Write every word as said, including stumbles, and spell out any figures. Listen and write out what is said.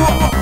Oh,